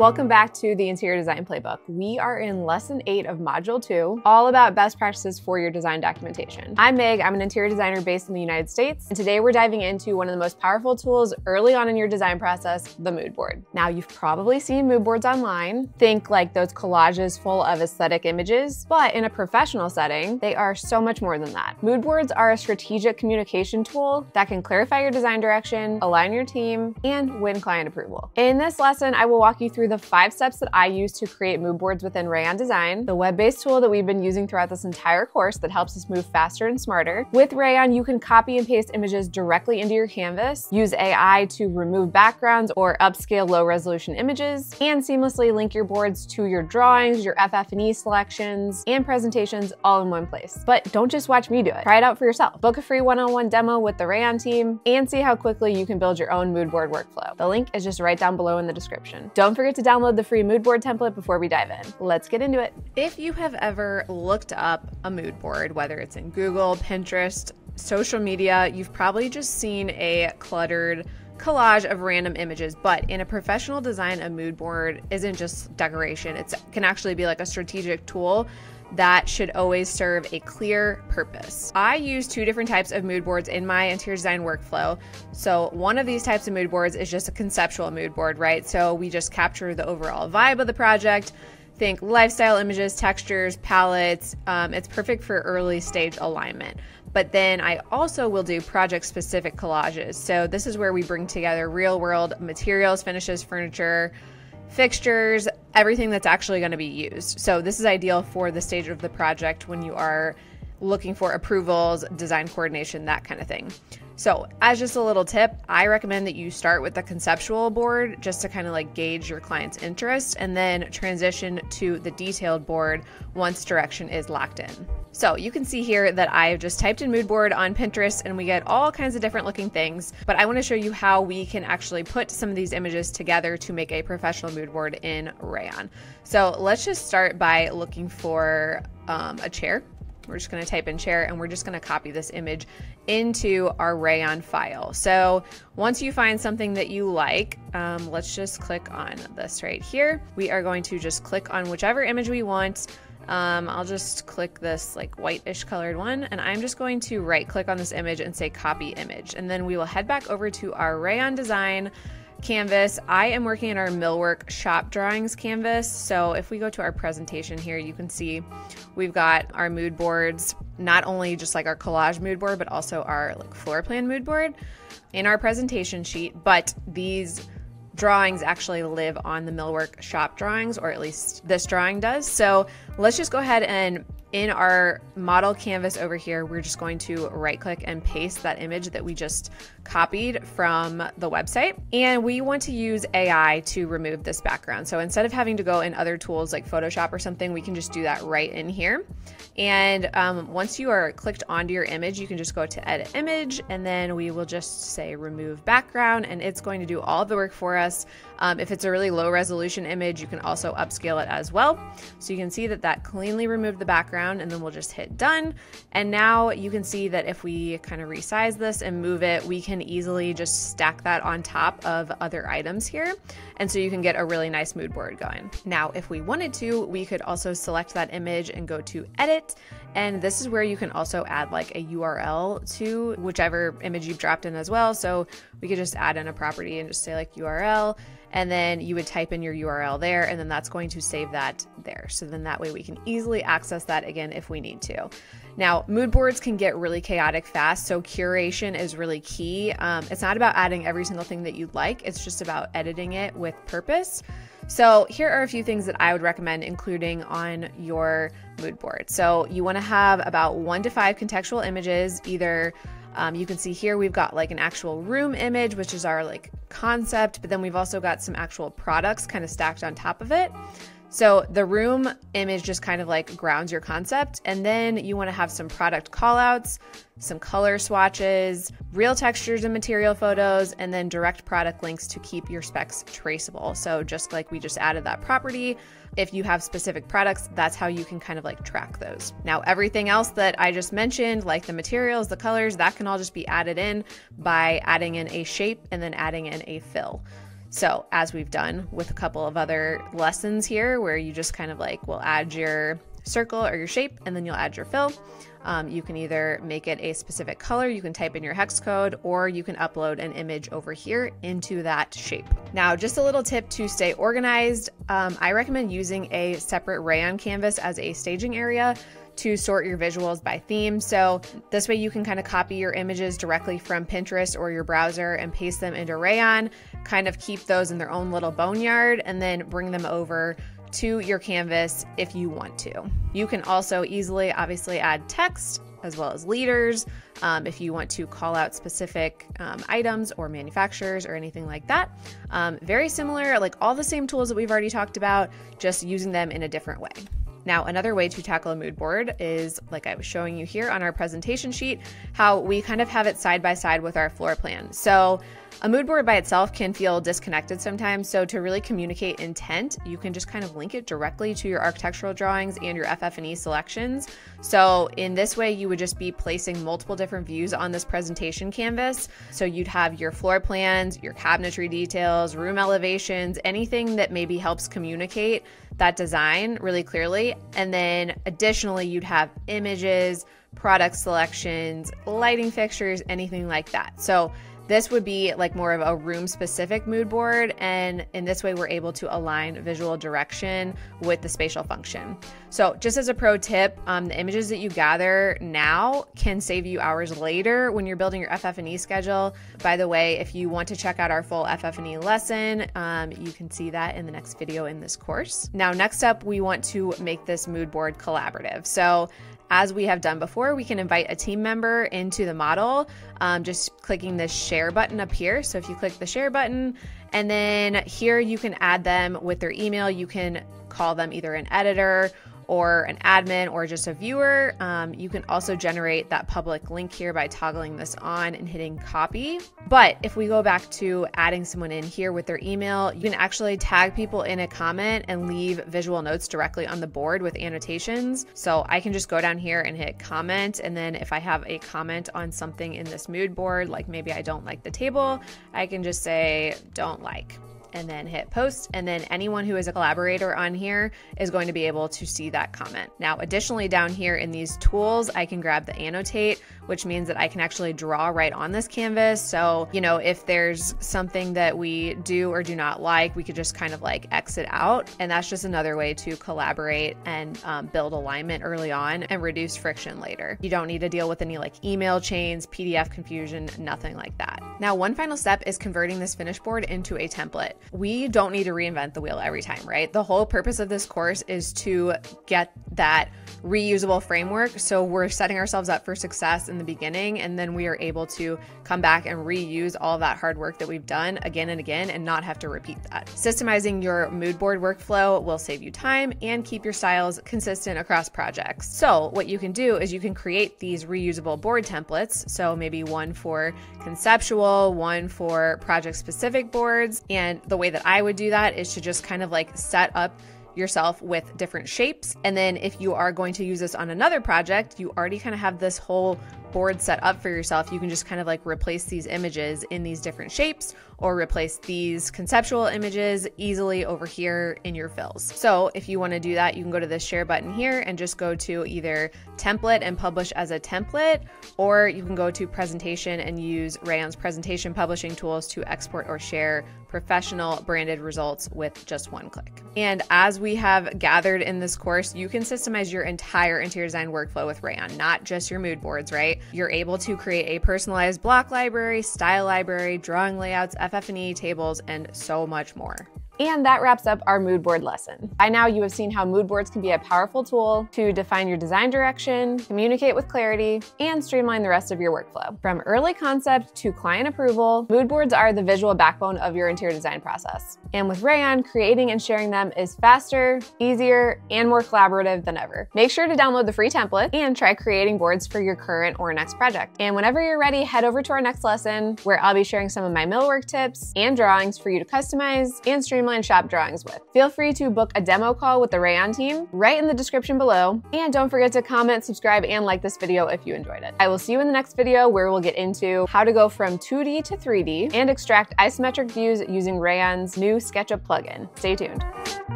Welcome back to the Interior Design Playbook. We are in lesson 8 of module 2, all about best practices for your design documentation. I'm Meg, I'm an interior designer based in the United States, and today we're diving into one of the most powerful tools early on in your design process, the mood board. Now, you've probably seen mood boards online. Think like those collages full of aesthetic images, but in a professional setting, they are so much more than that. Mood boards are a strategic communication tool that can clarify your design direction, align your team, and win client approval. In this lesson, I will walk you through the 5 steps that I use to create mood boards within Rayon Design, the web-based tool that we've been using throughout this entire course that helps us move faster and smarter. With Rayon, you can copy and paste images directly into your canvas, use AI to remove backgrounds or upscale low-resolution images, and seamlessly link your boards to your drawings, your FF&E selections, and presentations all in one place. But don't just watch me do it. Try it out for yourself. Book a free one-on-one demo with the Rayon team and see how quickly you can build your own mood board workflow. The link is just right down below in the description. Don't forget to download the free mood board template before we dive in. Let's get into it. If you have ever looked up a mood board, whether it's in Google, Pinterest, social media, you've probably just seen a cluttered collage of random images, but in a professional design, a mood board isn't just decoration. It can actually be like a strategic tool that should always serve a clear purpose. I use 2 different types of mood boards in my interior design workflow. So one of these types of mood boards is just a conceptual mood board, right? So we just capture the overall vibe of the project. Think lifestyle images, textures, palettes. It's perfect for early stage alignment. But then I also will do project specific collages. So this is where we bring together real world materials, finishes, furniture, fixtures, everything that's actually going to be used. So this is ideal for the stage of the project when you are looking for approvals, design coordination, that kind of thing. So as just a little tip, I recommend that you start with the conceptual board just to kind of like gauge your client's interest and then transition to the detailed board once direction is locked in. So you can see here that I've just typed in mood board on Pinterest and we get all kinds of different looking things, but I want to show you how we can actually put some of these images together to make a professional mood board in Rayon. So let's just start by looking for a chair. We're just going to type in chair and we're just going to copy this image into our Rayon file. So once you find something that you like, let's just click on this right here. We are going to just click on whichever image we want. I'll just click this like whitish colored one, and I'm just going to right click on this image and say copy image. And then we will head back over to our Rayon Design canvas. I am working in our millwork shop drawings canvas. So if we go to our presentation here, you can see we've got our mood boards, not only just like our collage mood board, but also our like floor plan mood board in our presentation sheet. But these drawings actually live on the millwork shop drawings, or at least this drawing does. So let's just go ahead and in our model canvas over here, we're just going to right click and paste that image that we just copied from the website. And we want to use AI to remove this background. So instead of having to go in other tools like Photoshop or something, we can just do that right in here. And once you are clicked onto your image, you can just go to edit image, and then we will just say remove background, and it's going to do all the work for us. If it's a really low resolution image, you can also upscale it as well. So you can see that that cleanly removed the background, and then we'll just hit done. And now you can see that if we kind of resize this and move it, we can easily just stack that on top of other items here. And so you can get a really nice mood board going. Now, if we wanted to, we could also select that image and go to edit. And this is where you can also add like a URL to whichever image you've dropped in as well. So we could just add in a property and just say like URL, and then you would type in your URL there, and then that's going to save that there. So then that way we can easily access that again if we need to. Now, mood boards can get really chaotic fast, so curation is really key. It's not about adding every single thing that you'd like, it's just about editing it with purpose. So here are a few things that I would recommend including on your mood board. So you wanna have about 1 to 5 contextual images. Either you can see here we've got like an actual room image, which is our like concept, but then we've also got some actual products kind of stacked on top of it. So the room image just kind of like grounds your concept. And then you want to have some product callouts, some color swatches, real textures and material photos, and then direct product links to keep your specs traceable. So just like we just added that property, if you have specific products, that's how you can kind of like track those. Now, everything else that I just mentioned, like the materials, the colors, that can all just be added in by adding in a shape and then adding in a fill. So as we've done with a couple of other lessons here, where you just kind of like will add your circle or your shape and then you'll add your fill. You can either make it a specific color, you can type in your hex code, or you can upload an image over here into that shape. Now, just a little tip to stay organized. I recommend using a separate rayon canvas as a staging area to sort your visuals by theme. So this way you can kind of copy your images directly from Pinterest or your browser and paste them into Rayon, kind of keep those in their own little boneyard, and then bring them over to your canvas if you want to. You can also easily obviously add text as well as leaders if you want to call out specific items or manufacturers or anything like that. Very similar, like all the same tools that we've already talked about, just using them in a different way. Now, another way to tackle a mood board is, like I was showing you here on our presentation sheet, how we kind of have it side by side with our floor plan. So a mood board by itself can feel disconnected sometimes. So to really communicate intent, you can just kind of link it directly to your architectural drawings and your FF&E selections. So in this way, you would just be placing multiple different views on this presentation canvas. So you'd have your floor plans, your cabinetry details, room elevations, anything that maybe helps communicate that design really clearly. And then additionally, you'd have images, product selections, lighting fixtures, anything like that. So this would be like more of a room specific mood board, and in this way we're able to align visual direction with the spatial function. So just as a pro tip, the images that you gather now can save you hours later when you're building your FF&E schedule. By the way, if you want to check out our full FF&E lesson, you can see that in the next video in this course. Now, next up, we want to make this mood board collaborative. So as we have done before, we can invite a team member into the model, just clicking the share button up here. So if you click the share button, and then here you can add them with their email. You can call them either an editor or an admin or just a viewer. You can also generate that public link here by toggling this on and hitting copy. But if we go back to adding someone in here with their email, you can actually tag people in a comment and leave visual notes directly on the board with annotations. So I can just go down here and hit comment. And then if I have a comment on something in this mood board, like maybe I don't like the table, I can just say don't like, and then hit post, and then anyone who is a collaborator on here is going to be able to see that comment. Now, additionally, down here in these tools, I can grab the annotate, which means that I can actually draw right on this canvas. So, you know, if there's something that we do or do not like, we could just kind of like exit out. And that's just another way to collaborate and build alignment early on and reduce friction later. You don't need to deal with any like email chains, PDF confusion, nothing like that. Now, one final step is converting this finished board into a template. We don't need to reinvent the wheel every time, right? The whole purpose of this course is to get that reusable framework. So we're setting ourselves up for success in the beginning, and then we are able to come back and reuse all that hard work that we've done again and again and not have to repeat that. Systemizing your mood board workflow will save you time and keep your styles consistent across projects. So what you can do is you can create these reusable board templates. So maybe one for conceptual, one for project specific boards. And the way that I would do that is to just kind of like set up yourself with different shapes. And then if you are going to use this on another project, you already kind of have this whole board set up for yourself. You can just kind of like replace these images in these different shapes, or replace these conceptual images easily over here in your fills. So if you want to do that, you can go to the share button here and just go to either template and publish as a template, or you can go to presentation and use Rayon's presentation publishing tools to export or share professional branded results with just one click. And as we have gathered in this course, you can systemize your entire interior design workflow with Rayon, not just your mood boards, right? You're able to create a personalized block library, style library, drawing layouts, FF&E tables, and so much more. And that wraps up our mood board lesson. By now, you have seen how mood boards can be a powerful tool to define your design direction, communicate with clarity, and streamline the rest of your workflow. From early concept to client approval, mood boards are the visual backbone of your interior design process. And with Rayon, creating and sharing them is faster, easier, and more collaborative than ever. Make sure to download the free template and try creating boards for your current or next project. And whenever you're ready, head over to our next lesson, where I'll be sharing some of my millwork tips and drawings for you to customize and streamline online shop drawings with. Feel free to book a demo call with the Rayon team right in the description below. And don't forget to comment, subscribe, and like this video if you enjoyed it. I will see you in the next video where we'll get into how to go from 2D to 3D and extract isometric views using Rayon's new SketchUp plugin. Stay tuned.